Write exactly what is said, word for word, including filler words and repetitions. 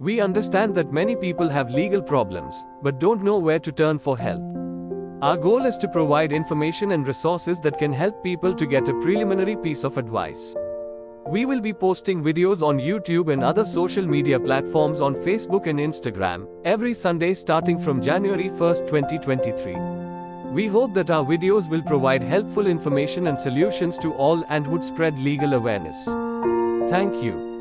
We understand that many people have legal problems, but don't know where to turn for help. Our goal is to provide information and resources that can help people to get a preliminary piece of advice. We will be posting videos on YouTube and other social media platforms on Facebook and Instagram, every Sunday starting from January first twenty twenty-three. We hope that our videos will provide helpful information and solutions to all and would spread legal awareness. Thank you.